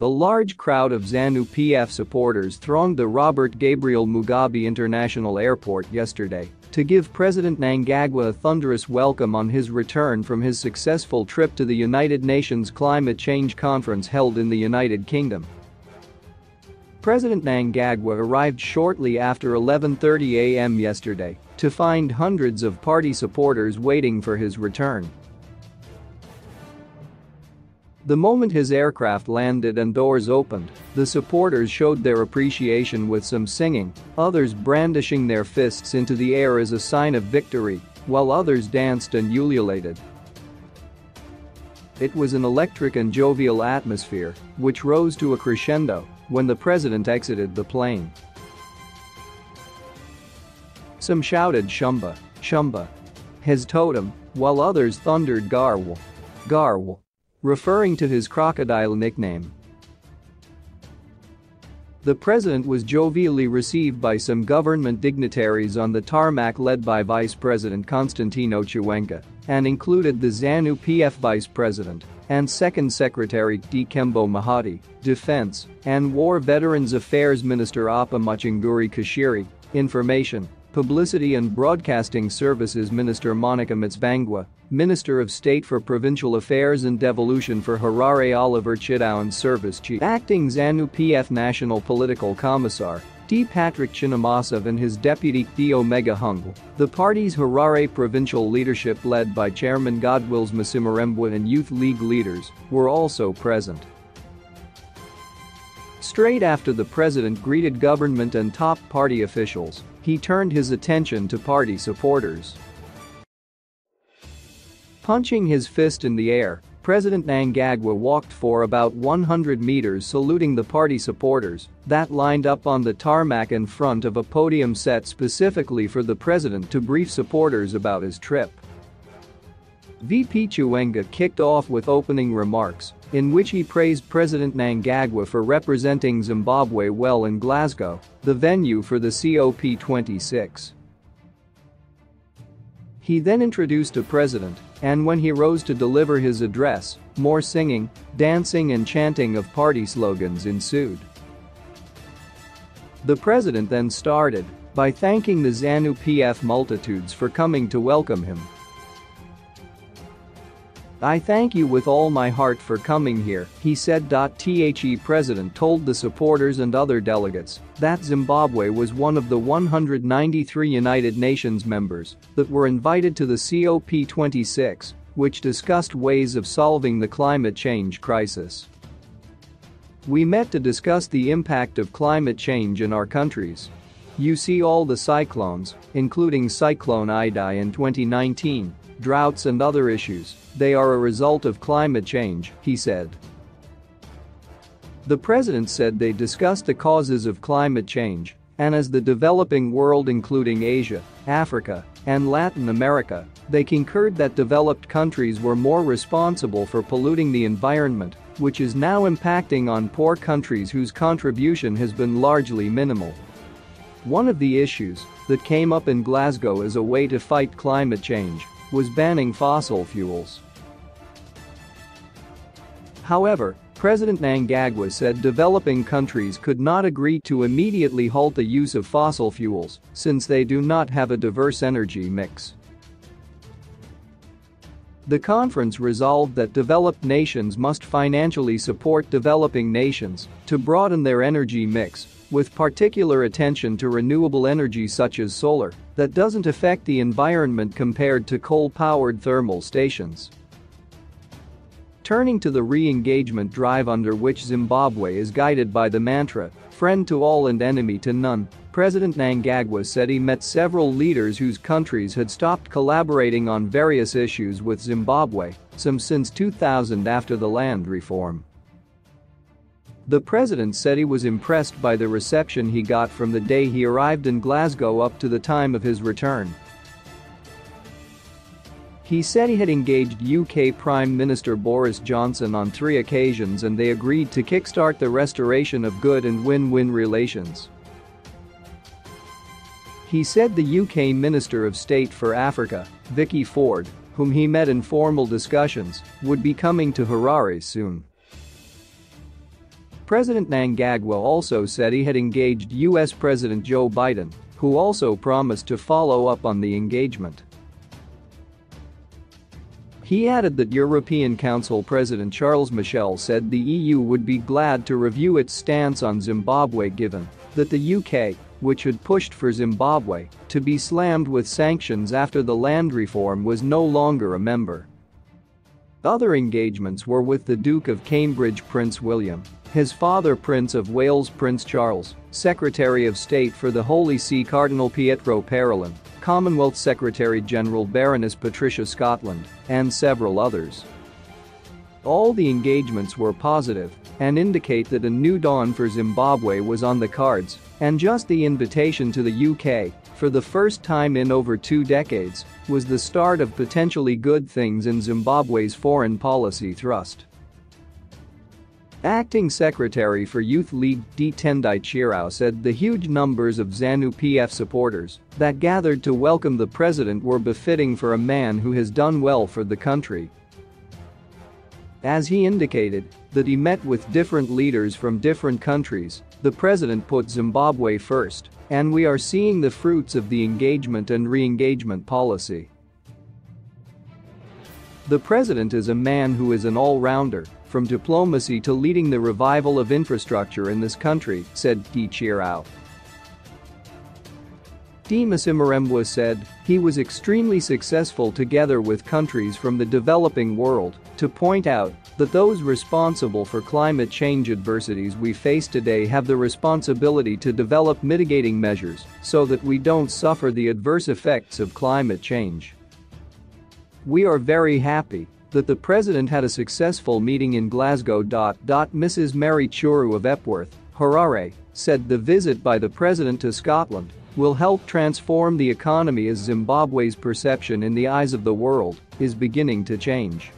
The large crowd of ZANU-PF supporters thronged the Robert Gabriel Mugabe International Airport yesterday to give President Mnangagwa a thunderous welcome on his return from his successful trip to the United Nations Climate Change Conference held in the United Kingdom. President Mnangagwa arrived shortly after 11:30 a.m. yesterday to find hundreds of party supporters waiting for his return. The moment his aircraft landed and doors opened, the supporters showed their appreciation with some singing, others brandishing their fists into the air as a sign of victory, while others danced and ululated. It was an electric and jovial atmosphere, which rose to a crescendo when the president exited the plane. Some shouted "Shumba, Shumba," his totem, while others thundered "Garwal, Garwal," referring to his crocodile nickname. The president was jovially received by some government dignitaries on the tarmac led by Vice President Constantino Chiwenga and included the ZANU-PF Vice President and Second Secretary Dikembo Mahadi, Defense and War Veterans Affairs Minister Apa Machinguri Kashiri, Information, Publicity and Broadcasting Services Minister Monica Mitzvangwa, Minister of State for Provincial Affairs and Devolution for Harare Oliver Chidawo and Service Chief Acting ZANU-PF National Political Commissar D. Patrick Chinamasa and his deputy D. Omega Megahungle. The party's Harare provincial leadership led by Chairman Godwills Masimirembwa and Youth League leaders were also present. Straight after the president greeted government and top party officials, he turned his attention to party supporters. Punching his fist in the air, President Mnangagwa walked for about 100 meters saluting the party supporters that lined up on the tarmac in front of a podium set specifically for the president to brief supporters about his trip. VP Chiwenga kicked off with opening remarks, in which he praised President Mnangagwa for representing Zimbabwe well in Glasgow, the venue for the COP26. He then introduced a president, and when he rose to deliver his address, more singing, dancing and chanting of party slogans ensued. The president then started by thanking the ZANU-PF multitudes for coming to welcome him. "I thank you with all my heart for coming here," he said. The president told the supporters and other delegates that Zimbabwe was one of the 193 United Nations members that were invited to the COP26, which discussed ways of solving the climate change crisis. "We met to discuss the impact of climate change in our countries. You see all the cyclones, including Cyclone Idai in 2019, droughts and other issues, they are a result of climate change," he said. The president said they discussed the causes of climate change, and as the developing world including Asia, Africa, and Latin America, they concurred that developed countries were more responsible for polluting the environment, which is now impacting on poor countries whose contribution has been largely minimal. One of the issues that came up in Glasgow as a way to fight climate change was banning fossil fuels. However, President Mnangagwa said developing countries could not agree to immediately halt the use of fossil fuels since they do not have a diverse energy mix. The conference resolved that developed nations must financially support developing nations to broaden their energy mix, with particular attention to renewable energy such as solar that doesn't affect the environment compared to coal-powered thermal stations. Turning to the re-engagement drive under which Zimbabwe is guided by the mantra, "friend to all and enemy to none," President Mnangagwa said he met several leaders whose countries had stopped collaborating on various issues with Zimbabwe, some since 2000 after the land reform. The president said he was impressed by the reception he got from the day he arrived in Glasgow up to the time of his return. He said he had engaged UK Prime Minister Boris Johnson on 3 occasions and they agreed to kickstart the restoration of good and win-win relations. He said the UK Minister of State for Africa, Vicky Ford, whom he met in formal discussions, would be coming to Harare soon. President Mnangagwa also said he had engaged U.S. President Joe Biden, who also promised to follow up on the engagement. He added that European Council President Charles Michel said the EU would be glad to review its stance on Zimbabwe given that the UK, which had pushed for Zimbabwe to be slammed with sanctions after the land reform, was no longer a member. Other engagements were with the Duke of Cambridge Prince William, his father Prince of Wales Prince Charles, Secretary of State for the Holy See Cardinal Pietro Parolin, Commonwealth Secretary-General Baroness Patricia Scotland, and several others. All the engagements were positive and indicate that a new dawn for Zimbabwe was on the cards, and just the invitation to the UK, for the first time in over 2 decades, was the start of potentially good things in Zimbabwe's foreign policy thrust. Acting Secretary for Youth League D. Tendai Chirao said the huge numbers of ZANU-PF supporters that gathered to welcome the president were befitting for a man who has done well for the country. As he indicated that he met with different leaders from different countries, the president put Zimbabwe first, and we are seeing the fruits of the engagement and re-engagement policy. The president is a man who is an all-rounder, from diplomacy to leading the revival of infrastructure in this country, said Chirao. Dimas Imarembwa said he was extremely successful together with countries from the developing world to point out that those responsible for climate change adversities we face today have the responsibility to develop mitigating measures so that we don't suffer the adverse effects of climate change. We are very happy that the president had a successful meeting in Glasgow. Mrs. Mary Churu of Epworth, Harare, said the visit by the president to Scotland will help transform the economy as Zimbabwe's perception in the eyes of the world is beginning to change.